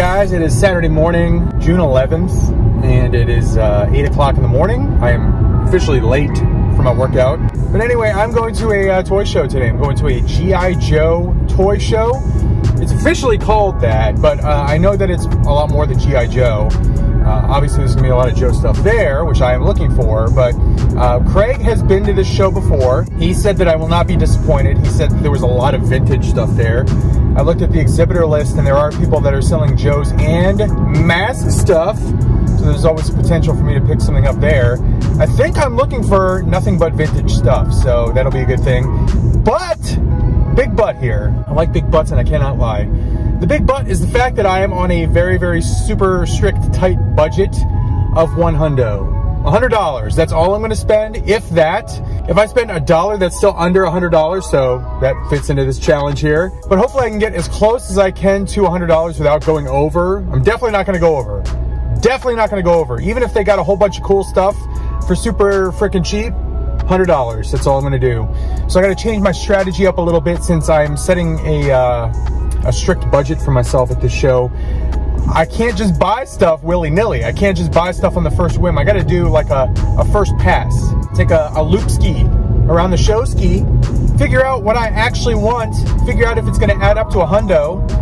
guys, it is Saturday morning, June 11th, and it is 8 o'clock in the morning. I am officially late for my workout. But anyway, I'm going to a toy show today. I'm going to a G.I. Joe toy show. It's officially called that, but I know that it's a lot more than G.I. Joe. Obviously, there's going to be a lot of Joe stuff there, which I am looking for, but Craig has been to this show before. He said that I will not be disappointed. He said that there was a lot of vintage stuff there. I looked at the exhibitor list, and there are people that are selling Joes and mask stuff, so there's always a potential for me to pick something up there. I think I'm looking for nothing but vintage stuff, so that'll be a good thing. But, big but here. I like big buts, and I cannot lie. The big but is the fact that I am on a very, very super strict, tight budget of $100. That's all I'm going to spend, if that. If I spend $1, that's still under $100, so that fits into this challenge here. But hopefully I can get as close as I can to $100 without going over. I'm definitely not going to go over. Definitely not going to go over. Even if they got a whole bunch of cool stuff for super freaking cheap, $100. That's all I'm going to do. So I got to change my strategy up a little bit since I'm setting a strict budget for myself at this show. I can't just buy stuff willy-nilly. I can't just buy stuff on the first whim. I gotta do like a first pass. Take a loop ski around the show ski, figure out what I actually want, figure out if it's gonna add up to $100,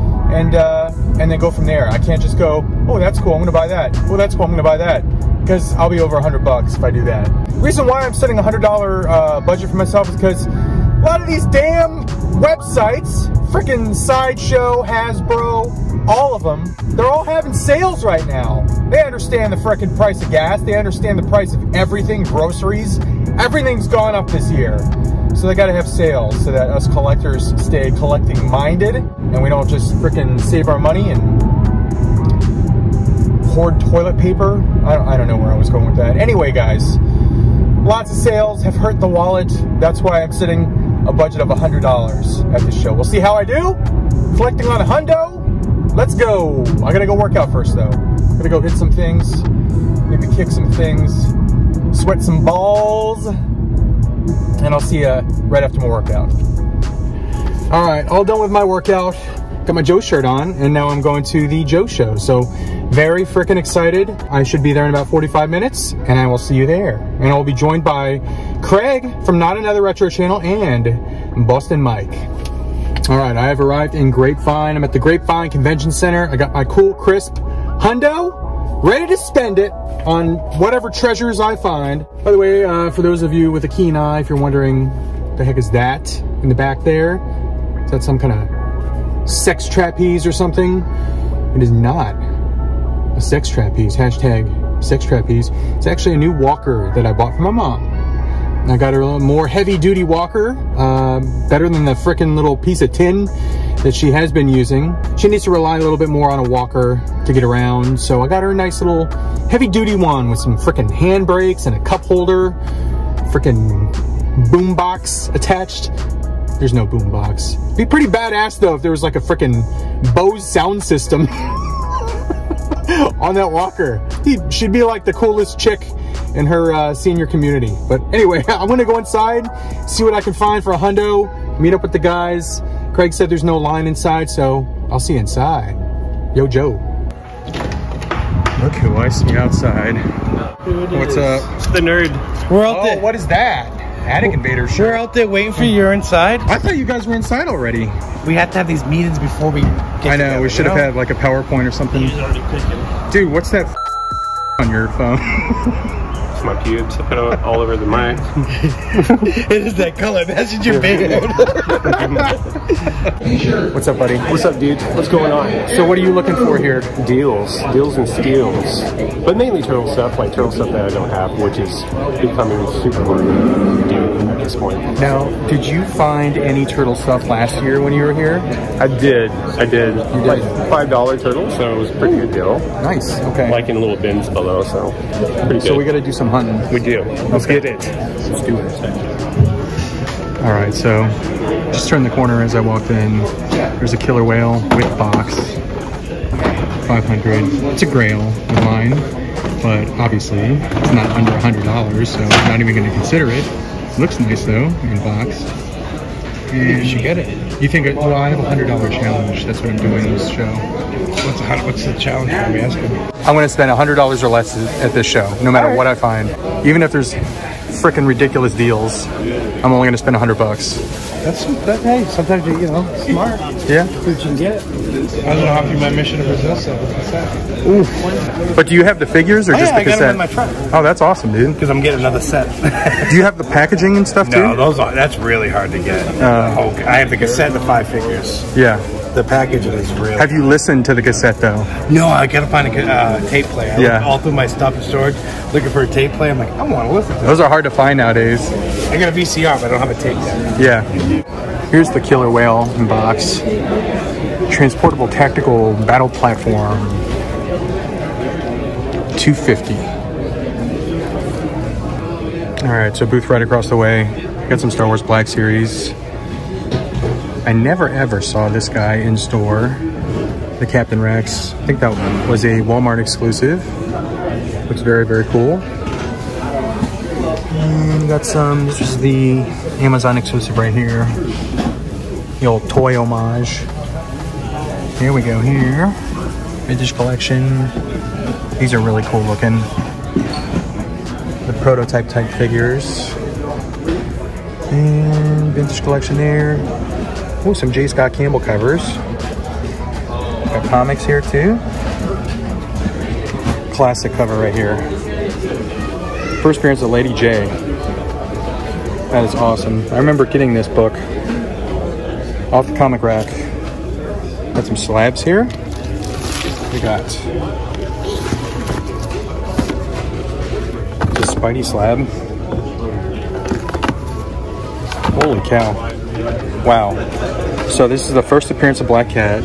and then go from there. I can't just go, oh, that's cool, I'm gonna buy that. Oh, that's cool, I'm gonna buy that. Because I'll be over $100 if I do that. The reason why I'm setting a $100 budget for myself is because a lot of these damn websites, freaking Sideshow, Hasbro, all of them, they're all having sales right now. They understand the freaking price of gas. They understand the price of everything, groceries. Everything's gone up this year. So they gotta have sales so that us collectors stay collecting-minded and we don't just freaking save our money and hoard toilet paper. I don't know where I was going with that. Anyway, guys, lots of sales have hurt the wallet. That's why I'm sitting a budget of $100 at this show. We'll see how I do. Collecting on a hundo. Let's go. I gotta go work out first though. I'm gonna go hit some things, maybe kick some things, sweat some balls, and I'll see you right after my workout. All right, all done with my workout. Got my Joe shirt on, and now I'm going to the Joe show. So very freaking excited. I should be there in about 45 minutes, and I will see you there. And I'll be joined by Craig from Not Another Retro Channel and Boston Mike. All right, I have arrived in Grapevine. I'm at the Grapevine Convention Center. I got my cool, crisp hundo, ready to spend it on whatever treasures I find. By the way, for those of you with a keen eye, if you're wondering, what the heck is that in the back there? Is that some kind of sex trapeze or something? It is not a sex trapeze. Hashtag sex trapeze. It's actually a new walker that I bought for my mom. I got her a little more heavy-duty walker, better than the frickin' little piece of tin that she has been using. She needs to rely a little bit more on a walker to get around, so I got her a nice little heavy-duty one with some frickin' handbrakes and a cup holder, frickin' boombox attached. There's no boombox. It'd be pretty badass though if there was like a frickin' Bose sound system on that walker. She'd be like the coolest chick in her senior community. But anyway, I'm gonna go inside, see what I can find for a hundo, meet up with the guys. Craig said there's no line inside, so I'll see you inside. Yo, Joe. Look who I see outside. What's up? It's the nerd. We're out there. Oh, what is that? Attic invaders. Sure. We're out there waiting for you. You're inside. I thought you guys were inside already. We have to have these meetings before we get I know. Together, we should have had like a PowerPoint or something. Already picking. Dude, what's that on your phone? It's my pubes. I put it all over the mic. It is that color. That's what you're making. What's up, buddy? What's up, dude? What's going on? So what are you looking for here? Deals. Deals and steals. But mainly turtle stuff, like turtle stuff that I don't have, which is becoming super hard to do at this point. Now, did you find any turtle stuff last year when you were here? I did. You did? Like $5 turtle, so it was a pretty good deal. Nice, okay. Like in little bins below, so pretty good. So we gotta do some hunting. We do. Let's get it. Let's do it. All right, so just turned the corner as I walked in. There's a killer whale with box, 500. It's a grail of mine, but obviously it's not under $100, so I'm not even gonna consider it. Looks nice though, in box. And you should get it. You think, well, I have a $100 challenge. That's what I'm doing this show. What's the challenge I'm asking? I'm going to spend $100 or less at this show, no matter what I find. Even if there's freaking ridiculous deals, I'm only going to spend $100. That's hey, sometimes you know, smart. Yeah. You can get it. I don't know how you my mission to Brazil, so what's that? Oof. But do you have the figures or just the cassette? I got them in my truck. Oh, that's awesome, dude. Because I'm getting another set. Do you have the packaging and stuff too? No, those are, that's really hard to get. Oh, I have the cassette, the 5 figures. Yeah. The packaging is real. Have you listened to the cassette though? No, I gotta find a tape player. I looked all through my stuff in storage looking for a tape player. I'm like, I want to listen to those. Those are hard to find nowadays. I got a VCR, but I don't have a tape player. Yeah. Here's the killer whale in box. Transportable tactical battle platform. $250. All right, so booth right across the way. Got some Star Wars Black Series. I never ever saw this guy in store, the Captain Rex. I think that was a Walmart exclusive. Looks very, very cool. And got some, this is the Amazon exclusive right here. The old toy homage. Here we go here. Vintage collection. These are really cool looking. The prototype type figures. And vintage collection there. Oh, some J. Scott Campbell covers. Got comics here too. Classic cover right here. First appearance of Lady J. That is awesome. I remember getting this book off the comic rack. Got some slabs here. We got the Spidey slab. Holy cow. Wow. So this is the first appearance of Black Cat.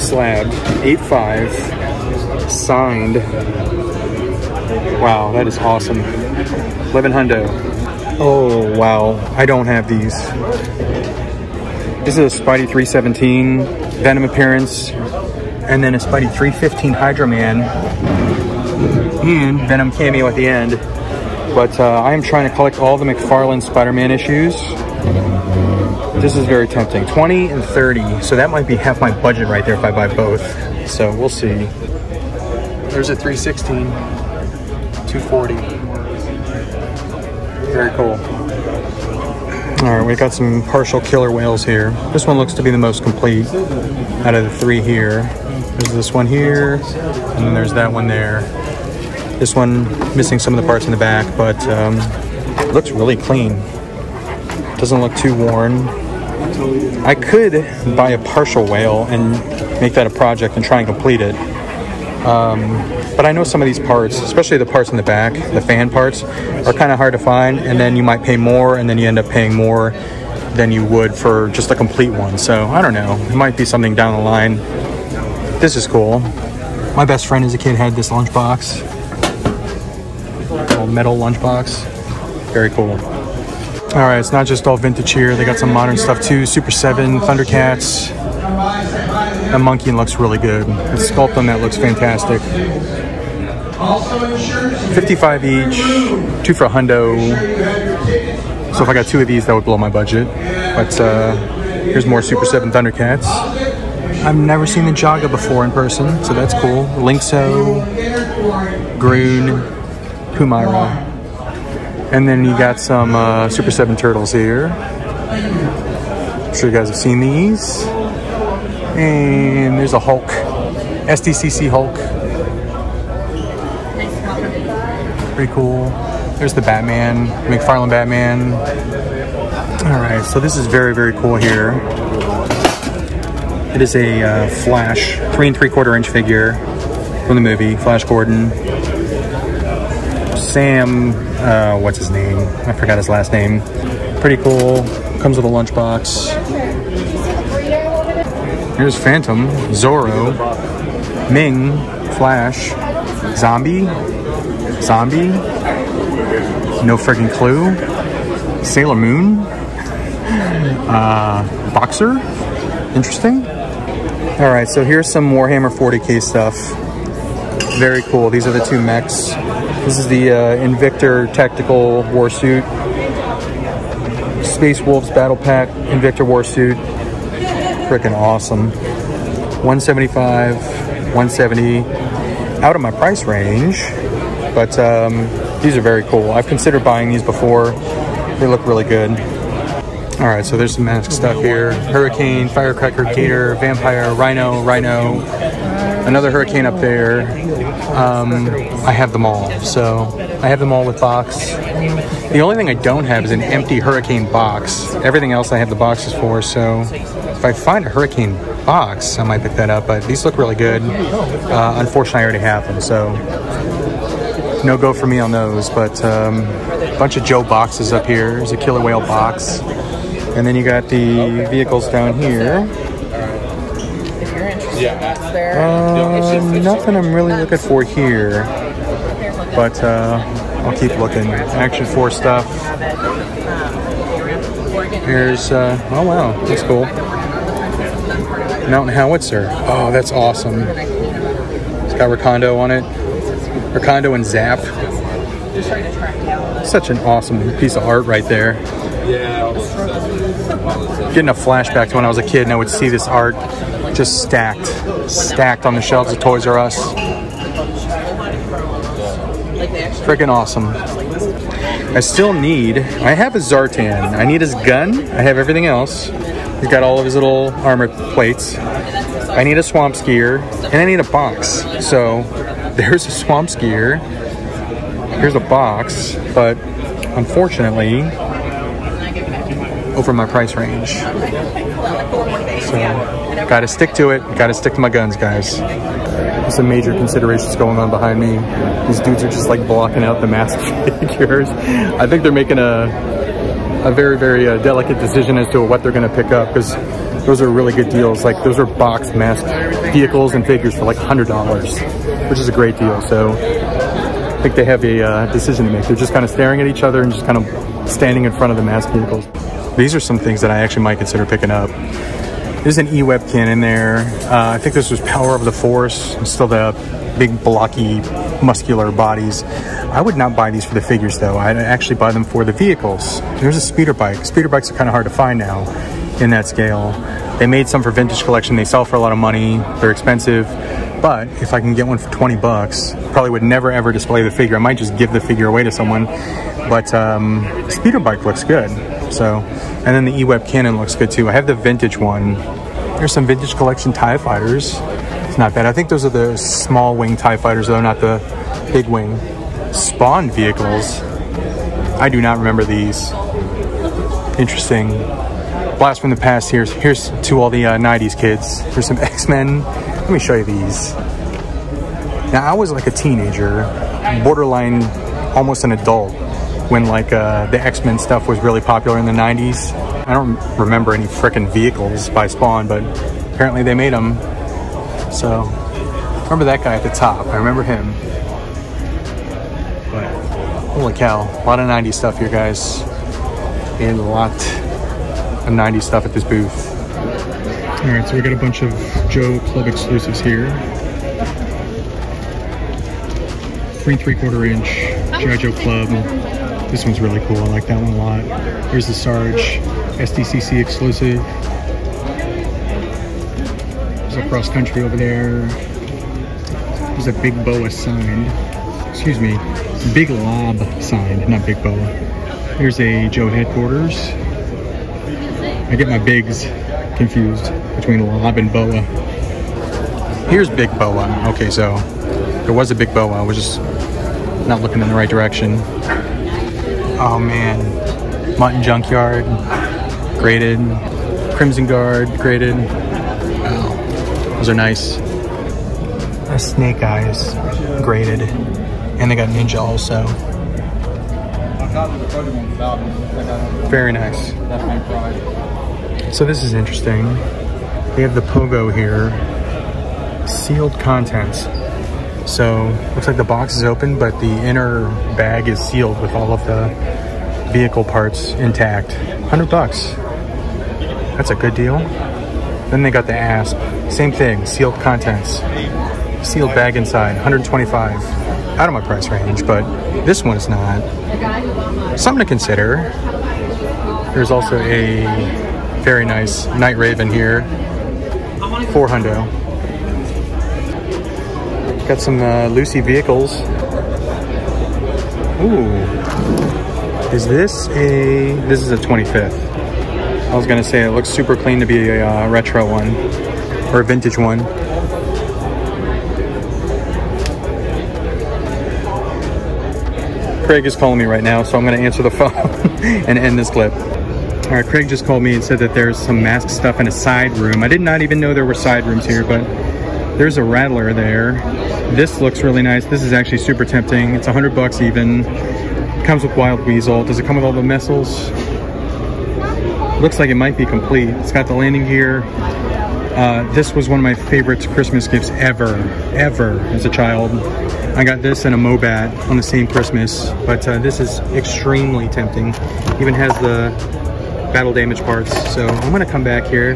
Slab. 8.5. Signed. Wow, that is awesome. 11 hundo. Oh, wow. I don't have these. This is a Spidey 317 Venom appearance. And then a Spidey 315 Hydra Man. And Venom cameo at the end. But I am trying to collect all the McFarlane Spider-Man issues. This is very tempting. 20 and 30. So that might be half my budget right there if I buy both. So we'll see. There's a 316. 240. Very cool. All right, we got some partial killer whales here. This one looks to be the most complete out of the 3 here. There's this one here, and then there's that one there. This one missing some of the parts in the back, but it looks really clean. Doesn't look too worn. I could buy a partial whale and make that a project and try and complete it. But I know some of these parts, especially the parts in the back, the fan parts, are kind of hard to find, and then you might pay more, and then you end up paying more than you would for just a complete one. So I don't know. It might be something down the line. This is cool. My best friend as a kid had this lunchbox. Metal lunchbox. Very cool. All right, it's not just all vintage here. They got some modern stuff too. Super 7, Thundercats. The monkey looks really good. The sculpt on that looks fantastic. 55 each, 2 for a hundo. So if I got 2 of these, that would blow my budget. But here's more Super 7 Thundercats. I've never seen the Jaga before in person, so that's cool. Linkso, Groon, Pumaira. And then you got some Super 7 Turtles here. I'm sure you guys have seen these. And there's a Hulk. SDCC Hulk. Pretty cool. There's the Batman. McFarlane Batman. Alright, so this is very, very cool here. It is a Flash 3 3/4 inch figure from the movie Flash Gordon. Sam, what's his name? I forgot his last name. Pretty cool. Comes with a lunchbox. Here's Phantom, Zorro, Ming, Flash, Zombie, no friggin' clue, Sailor Moon, Boxer, interesting. All right, so here's some Warhammer 40k stuff. Very cool. These are the 2 mechs. This is the Invictor Tactical Warsuit. Space Wolves Battle Pack, Invictor Warsuit. Freaking awesome. 175, 170, out of my price range, but these are very cool. I've considered buying these before. They look really good. All right, so there's some mask stuff here. Hurricane, Firecracker, Gator, Vampire, Rhino, another Hurricane up there. I have them all. So I have them all with box. The only thing I don't have is an empty Hurricane box. Everything else I have the boxes for, so if I find a Hurricane box, I might pick that up, but these look really good. Unfortunately, I already have them, so no go for me on those, but a bunch of Joe boxes up here. There's a Killer Whale box. And then you got the vehicles down here. If you're interested, that's there. Nothing I'm really looking for here, but I'll keep looking. Action Force stuff. Here's, oh wow, that's cool. Mountain Howitzer. Oh, that's awesome. It's got Recondo on it. Recondo and Zap. Such an awesome piece of art right there. Getting a flashback to when I was a kid and I would see this art just stacked on the shelves of Toys R Us. Freaking awesome. I have a Zartan. I need his gun. I have everything else. He's got all of his little armor plates. I need a Swamp Skier, and I need a box. So there's a Swamp Skier. Here's a box, but unfortunately, over my price range. So gotta stick to it. Gotta stick to my guns, guys. There's some major considerations going on behind me. These dudes are just like blocking out the massive figures. I think they're making a very, very delicate decision as to what they're going to pick up, because those are really good deals. Like, those are box masked vehicles and figures for like $100, which is a great deal. So I think they have a decision to make. They're just kind of staring at each other and just kind of standing in front of the masked vehicles. These are some things that I actually might consider picking up. There's an E-Webcan in there. I think this was Power of the Force. It's still the big, blocky, muscular bodies. I would not buy these for the figures, though. I'd actually buy them for the vehicles. There's a speeder bike. Speeder bikes are kind of hard to find now in that scale. They made some for Vintage Collection. They sell for a lot of money. They're expensive. But if I can get one for 20 bucks, probably would never, ever display the figure. I might just give the figure away to someone. But speeder bike looks good. So, and then the E-Web Cannon looks good too. I have the vintage one. There's some Vintage Collection TIE Fighters. It's not bad. I think those are the small wing TIE Fighters though, not the big wing. Spawn vehicles. I do not remember these. Interesting. Blast from the past. Here's to all the 90s kids. Here's some X-Men. Let me show you these. Now, I was like a teenager, borderline almost an adult, when like the X-Men stuff was really popular in the 90s. I don't remember any frickin' vehicles by Spawn, but apparently they made them. So, remember that guy at the top, I remember him. But, holy cow, a lot of 90s stuff here, guys. And a lot of 90s stuff at this booth. All right, so we got a bunch of Joe Club exclusives here. Free 3/4 inch G.I. Joe Club. This one's really cool. I like that one a lot. Here's the Sarge SDCC exclusive. There's a cross country over there. There's a Big Boa signed. Excuse me, Big Lob signed, not Big Boa. Here's a Joe Headquarters. I get my bigs confused between Lob and Boa. Here's Big Boa. Okay, so there was a Big Boa. I was just not looking in the right direction. Oh man, Mutton Junkyard, graded. Crimson Guard, graded. Wow, those are nice. Snake Eyes, graded. And they got Ninja also. Very nice. So this is interesting. They have the Pogo here. Sealed contents. So, looks like the box is open, but the inner bag is sealed with all of the vehicle parts intact. $100. That's a good deal. Then they got the Asp. Same thing, sealed contents. Sealed bag inside, $125. Out of my price range, but this one is not. Something to consider. There's also a very nice Night Raven here, 400. Got some Lucy vehicles. Ooh, is this a? This is a 25th. I was gonna say it looks super clean to be a retro one or a vintage one. Craig is calling me right now, so I'm gonna answer the phone and end this clip. All right, Craig just called me and said that there's some mask stuff in a side room. I did not even know there were side rooms here, but there's a Rattler there. This looks really nice. This is actually super tempting. It's $100 even. Comes with Wild Weasel. Does it come with all the missiles? Looks like it might be complete. It's got the landing gear. This was one of my favorite Christmas gifts ever as a child. I got this and a Mobat on the same Christmas, but this is extremely tempting. Even has the battle damage parts, so I'm gonna come back here.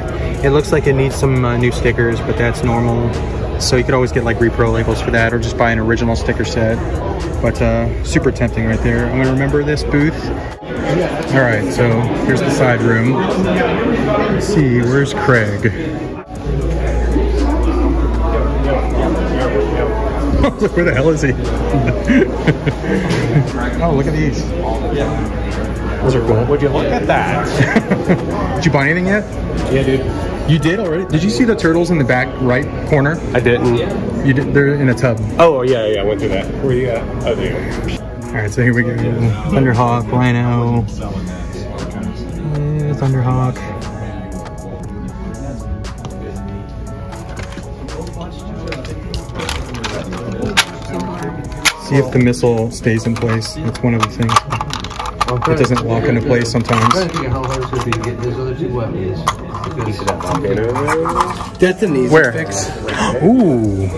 It looks like it needs some new stickers, but that's normal. So you could always get like repro labels for that, or just buy an original sticker set. But super tempting right there. I'm gonna remember this booth. All right, so here's the side room. Let's see, where's Craig? Look, where the hell is he? Oh, look at these. Those are cool. Would you look at that? Did you buy anything yet? Yeah, dude. You did already? Did you see the turtles in the back right corner? I didn't. Yeah. You did? They're in a tub. Oh, yeah, yeah. I went through that. Where you at? Oh, there. All right, so here we go. Thunderhawk, Rhino. Thunderhawk. See if the missile stays in place. That's one of the things. It doesn't lock into place sometimes. That's an easy fix. Ooh,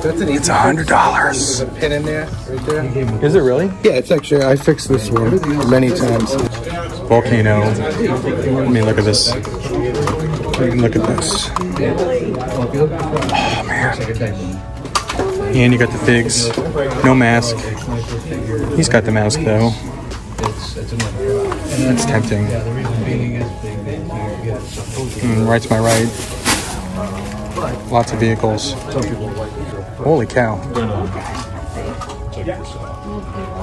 that's an easy. It's $100. There's a pin in there, right there. Is it really? Yeah, it's actually. I fixed this one many times. Volcano. Let me look at this. Look at this. Oh man. And you got the figs. No mask. He's got the mask though. That's tempting. Right to my right. Lots of vehicles. Holy cow.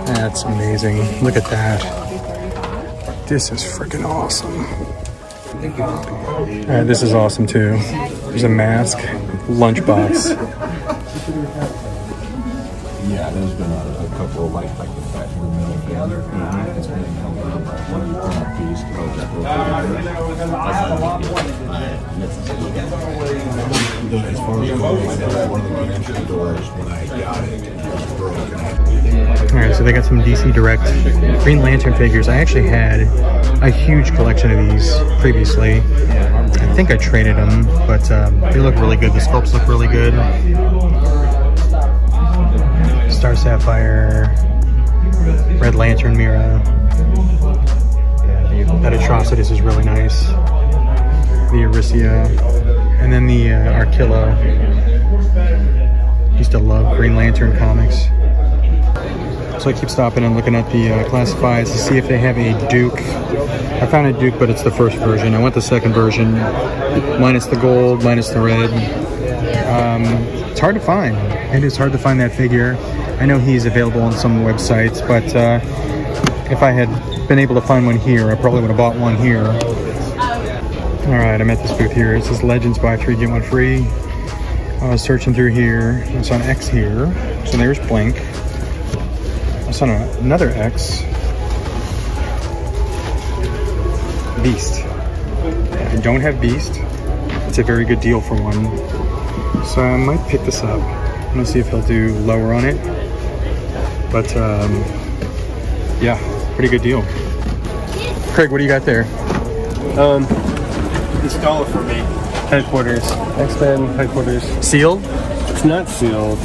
That's amazing. Look at that. This is freaking awesome. Alright, this is awesome too. There's a mask. Lunchbox. Yeah, there's been a couple of like the fact we're milling together. It's been held up by one of the Beast project. As far as going, one of the entrance doors when I got it, was broken. Alright, so they got some DC Direct Green Lantern figures. I actually had a huge collection of these previously. I think I traded them, but they look really good. The sculpts look really good. Star Sapphire, Red Lantern Mira. That Atrocitus is really nice. The Arisia, and then the Arkilla. Used to love Green Lantern comics. So I keep stopping and looking at the classifieds to see if they have a Duke. I found a Duke, but it's the first version. I want the second version, minus the gold, minus the red. It's hard to find. It is hard to find that figure. I know he's available on some websites, but if I had been able to find one here, I probably would have bought one here. All right, I'm at this booth here. It says Legends, buy 3, get 1 free. I was searching through here. It's on X here. So there's Blink. It's on another X. Beast. If you don't have Beast, it's a very good deal for one. So I might pick this up. I'm gonna see if he'll do lower on it. But yeah, pretty good deal. Craig, what do you got there? It's dollar for me. Headquarters. X-Men headquarters. Sealed? It's not sealed.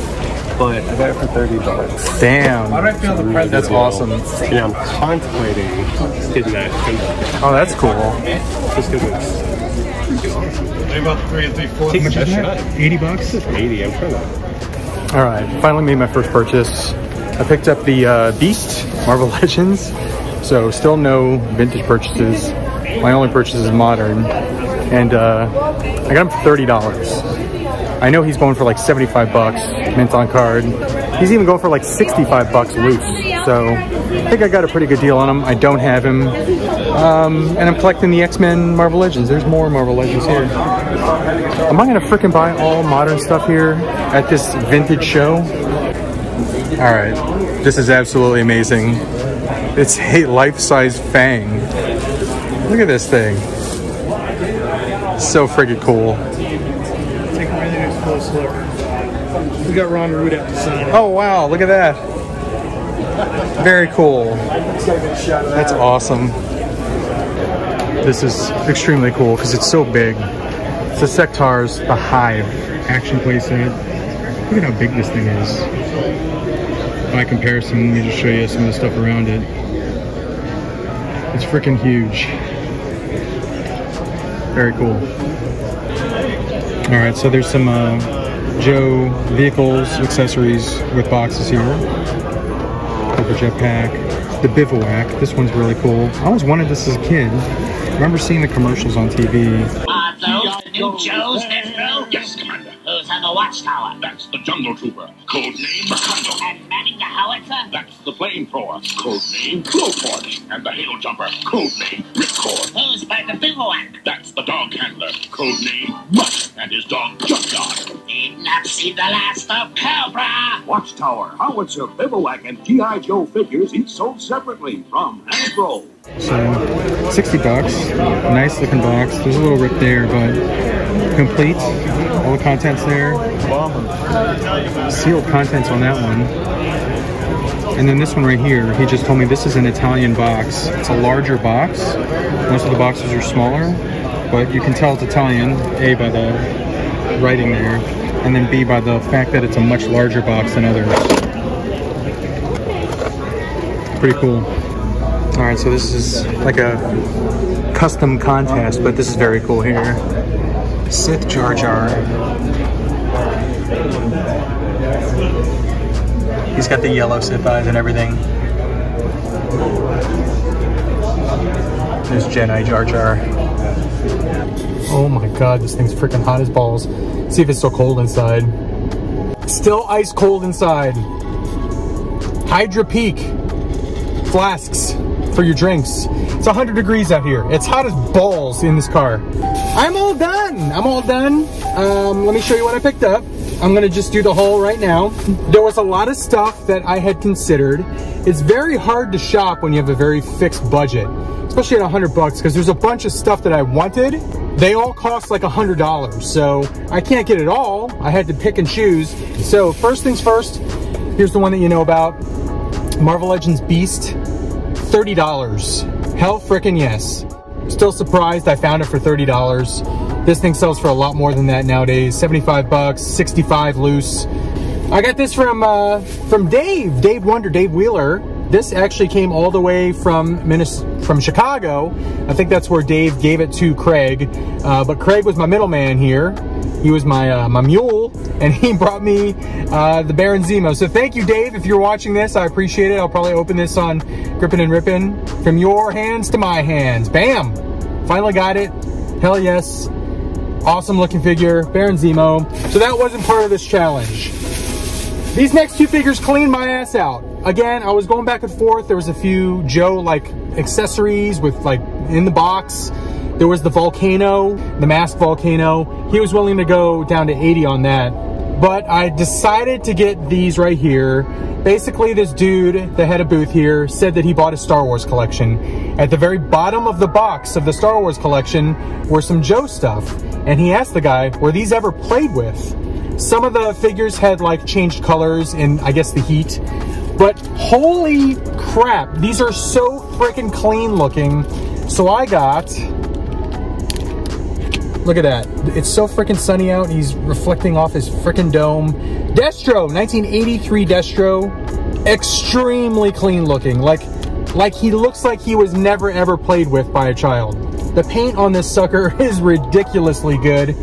But I got it for $30. Damn. How do I feel the present? That's awesome. Yeah, I'm contemplating getting that. Oh, that's cool. Just because it's about 3 and 3/4. $80? $80. I'm trying that. All right. Finally made my first purchase. I picked up the Beast Marvel Legends. So still no vintage purchases. My only purchase is modern, and I got him for $30. I know he's going for like $75, mint on card. He's even going for like $65 loose. So I think I got a pretty good deal on him. I don't have him, and I'm collecting the X-Men Marvel Legends. There's more Marvel Legends here. Am I gonna frickin' buy all modern stuff here at this vintage show? All right, this is absolutely amazing. It's a life-size Fang. Look at this thing. So friggin' cool. Take a really nice close look. We got Ron Root out to sign it. Oh wow, look at that. Very cool. That's awesome. This is extremely cool because it's so big. It's the Sectars, the Hive action playset. Look at how big this thing is. By comparison, let me just show you some of the stuff around it. It's freaking huge. Very cool. All right, so there's some Joe vehicles, accessories with boxes here. Copper jetpack, the Bivouac. This one's really cool. I always wanted this as a kid. I remember seeing the commercials on TV. Those the new Joes, Hasbro? Yes, Commander. Those on the Watchtower? That's the Jungle Trooper. Code name Recondo. And manning the Howitzer? That's the Flamethrower. Code name Blowtorch. And the Hail Jumper. Code name Ripcord. Who's by the Bivouac? That's the Dog Handler. Code name Mutt. And his dog Junkyard. Did not see the last of Cobra. Watchtower, Howitzer, Bivouac, and G.I. Joe figures each sold separately from Hasbro. So, $60, nice looking box. There's a little rip there, but complete. All the contents there. Sealed contents on that one. And then this one right here, he just told me this is an Italian box. It's a larger box. Most of the boxes are smaller, but you can tell it's Italian, A, by the writing there, and then B, by the fact that it's a much larger box than others. Pretty cool. All right, so this is like a custom contest, but this is very cool here. Sith Jar Jar. He's got the yellow Sith eyes and everything. There's Jedi Jar Jar. Oh my God, this thing's freaking hot as balls. Let's see if it's still cold inside. It's still ice cold inside. Hydra Peak flasks for your drinks. It's 100 degrees out here. It's hot as balls in this car. I'm all done. I'm all done. Let me show you what I picked up. I'm gonna just do the haul right now. There was a lot of stuff that I had considered. It's very hard to shop when you have a very fixed budget, especially at $100, because there's a bunch of stuff that I wanted. They all cost like $100, so I can't get it all. I had to pick and choose. So first things first, here's the one that you know about. Marvel Legends Beast, $30. Hell frickin' yes. Still surprised I found it for $30. This thing sells for a lot more than that nowadays. $75, 65 loose. I got this from Dave Wonder, Dave Wheeler. This actually came all the way from Chicago. I think that's where Dave gave it to Craig. But Craig was my middleman here. He was my my mule, and he brought me the Baron Zemo. So thank you, Dave, if you're watching this. I appreciate it. I'll probably open this on Grippin' and Rippin'. From your hands to my hands. Bam! Finally got it. Hell yes. Awesome looking figure. Baron Zemo. So that wasn't part of this challenge. These next two figures cleaned my ass out. Again, I was going back and forth. There was a few Joe, like, accessories with, like, in the box. There was the Volcano, the masked Volcano. He was willing to go down to 80 on that. But I decided to get these right here. Basically, this dude that had a booth here said that he bought a Star Wars collection. At the very bottom of the box of the Star Wars collection were some Joe stuff. And he asked the guy, were these ever played with? Some of the figures had like changed colors in, I guess, the heat. But holy crap, these are so freaking clean looking. So I got... Look at that. It's so freaking sunny out. He's reflecting off his freaking dome. Destro, 1983 Destro. Extremely clean looking. Like he looks like he was never ever played with by a child. The paint on this sucker is ridiculously good.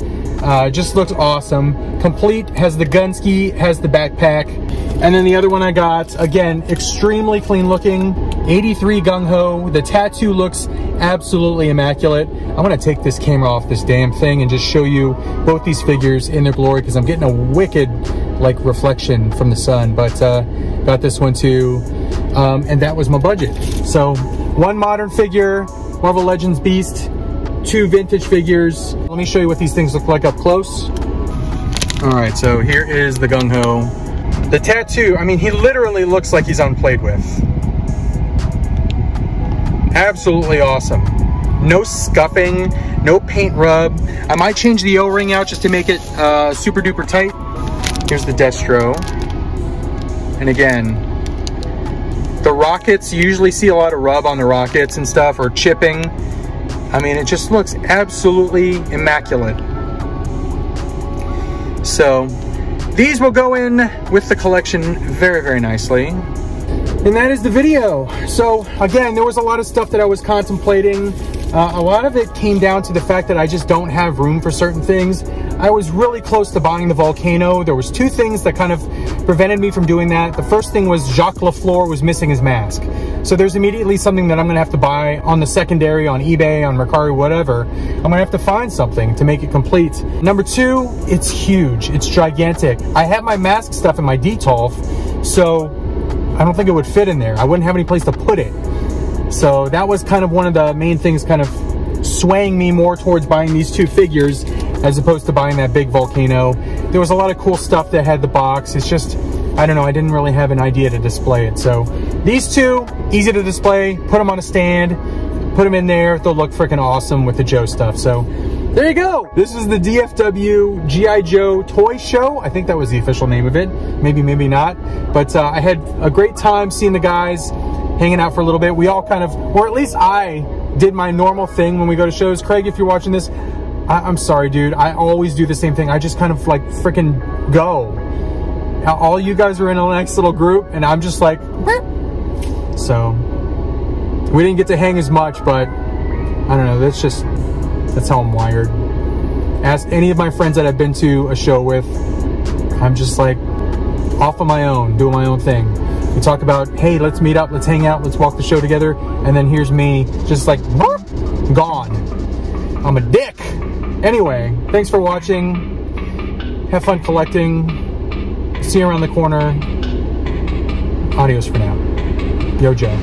Just looks awesome. Complete, has the gun ski, has the backpack. And then the other one I got, again, extremely clean looking. 83 gung-ho. The tattoo looks absolutely immaculate. I'm gonna take this camera off this damn thing and just show you both these figures in their glory, because I'm getting a wicked like reflection from the sun. But got this one too, and that was my budget. So one modern figure, Marvel Legends Beast, two vintage figures. Let me show you what these things look like up close. All right, so here is the gung-ho. The tattoo, I mean, he literally looks like he's unplayed with. Absolutely awesome. No scuffing, no paint rub. I might change the O-ring out just to make it super duper tight. Here's the Destro. And again, the rockets, you usually see a lot of rub on the rockets and stuff, or chipping. I mean, it just looks absolutely immaculate. So these will go in with the collection very, very nicely. And that is the video. So again, there was a lot of stuff that I was contemplating. A lot of it came down to the fact that I just don't have room for certain things. I was really close to buying the Volcano. There was two things that kind of prevented me from doing that. The first thing was Jacques LaFleur was missing his mask. So there's immediately something that I'm gonna have to buy on the secondary, on eBay, on Mercari, whatever. I'm gonna have to find something to make it complete. Number two, it's huge, it's gigantic. I have my mask stuff in my DTOLF, so I don't think it would fit in there. I wouldn't have any place to put it. So that was kind of one of the main things kind of swaying me more towards buying these two figures as opposed to buying that big Volcano. There was a lot of cool stuff that had the box. It's just, I don't know, I didn't really have an idea to display it. So these two, easy to display, put them on a stand, put them in there, they'll look freaking awesome with the Joe stuff. So there you go. This is the DFW G.I. Joe Toy Show. I think that was the official name of it. Maybe, maybe not. But I had a great time seeing the guys, hanging out for a little bit. We all kind of, or at least I did my normal thing when we go to shows. Craig, if you're watching this, I'm sorry, dude. I always do the same thing. I just kind of like freaking go. Now, all you guys are in a nice little group and I'm just like, whoop. So we didn't get to hang as much, but I don't know. That's just, that's how I'm wired. Ask any of my friends that I've been to a show with, I'm just like off on my own, doing my own thing. We talk about, hey, let's meet up, let's hang out, let's walk the show together. And then here's me just like, whoop, gone. I'm a dick. Anyway, thanks for watching. Have fun collecting. See you around the corner. Adios for now. Yo, Joe.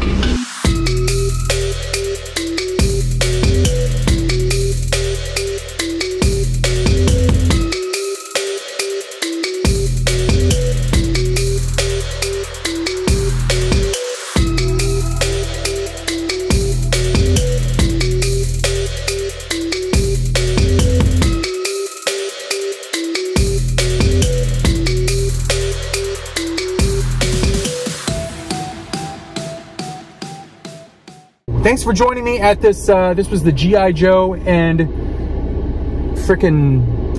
Thanks for joining me at this, this was the G.I. Joe and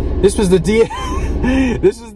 frickin', this was the